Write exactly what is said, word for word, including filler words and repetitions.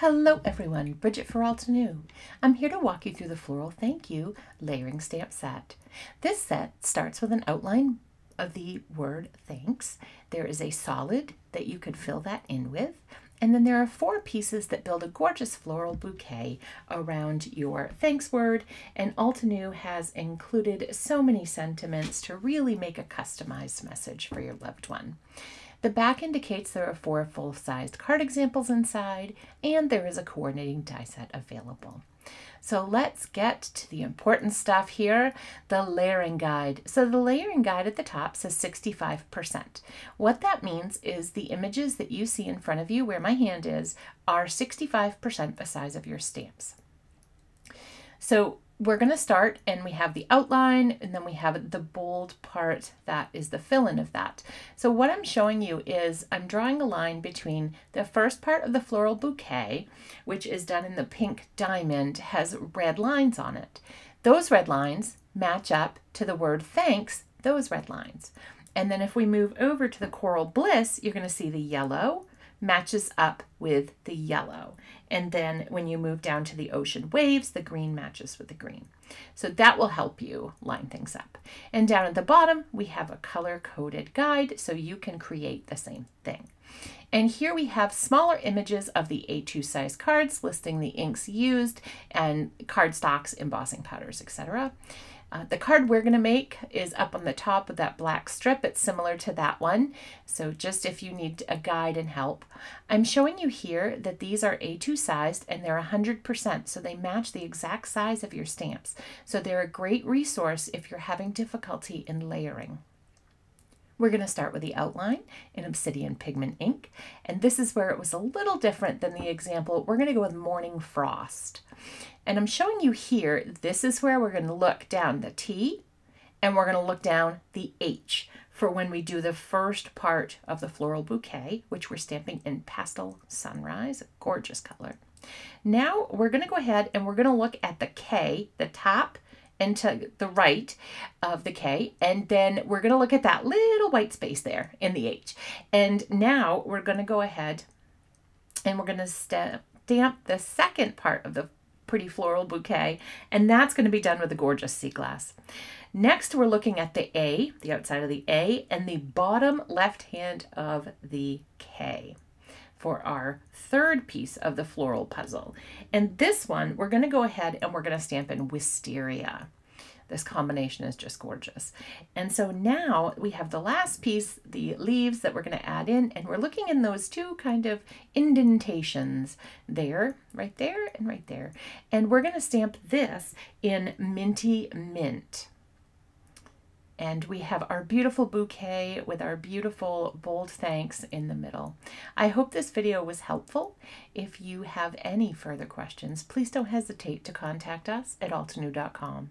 Hello everyone, Bridget for Altenew. I'm here to walk you through the Floral Thank You Layering Stamp Set. This set starts with an outline of the word thanks. There is a solid that you could fill that in with, and then there are four pieces that build a gorgeous floral bouquet around your thanks word, and Altenew has included so many sentiments to really make a customized message for your loved one. The back indicates there are four full-sized card examples inside, and there is a coordinating die set available. So let's get to the important stuff here, the layering guide. So the layering guide at the top says sixty-five percent. What that means is the images that you see in front of you, where my hand is, are sixty-five percent the size of your stamps. So we're going to start, and we have the outline, and then we have the bold part that is the fill-in of that. So what I'm showing you is I'm drawing a line between the first part of the floral bouquet, which is done in the pink diamond, has red lines on it. Those red lines match up to the word thanks, those red lines. And then if we move over to the coral bliss, you're going to see the yellow matches up with the yellow. And then when you move down to the ocean waves, the green matches with the green. So that will help you line things up. And down at the bottom, we have a color-coded guide so you can create the same thing. And here we have smaller images of the A two size cards listing the inks used and cardstocks, embossing powders, et cetera. Uh, the card we're going to make is up on the top with that black strip. It's similar to that one. So just if you need a guide and help. I'm showing you here that these are A two sized and they're one hundred percent. So they match the exact size of your stamps. So they're a great resource if you're having difficulty in layering. We're going to start with the outline in Obsidian Pigment Ink. And this is where it was a little different than the example. We're going to go with Morning Frost. And I'm showing you here, this is where we're going to look down the T and we're going to look down the H for when we do the first part of the floral bouquet, which we're stamping in Pastel Sunrise, a gorgeous color. Now we're going to go ahead and we're going to look at the K, the top, and to the right of the K, and then we're going to look at that little white space there in the H. And now we're going to go ahead and we're going to stamp the second part of the pretty floral bouquet, and that's going to be done with a gorgeous sea glass. Next, we're looking at the A, the outside of the A, and the bottom left hand of the K for our third piece of the floral puzzle. And this one, we're gonna go ahead and we're gonna stamp in wisteria. This combination is just gorgeous. And so now we have the last piece, the leaves that we're gonna add in, and we're looking in those two kind of indentations there, right there and right there. And we're gonna stamp this in Minty Mint. And we have our beautiful bouquet with our beautiful bold thanks in the middle. I hope this video was helpful. If you have any further questions, please don't hesitate to contact us at Altenew dot com.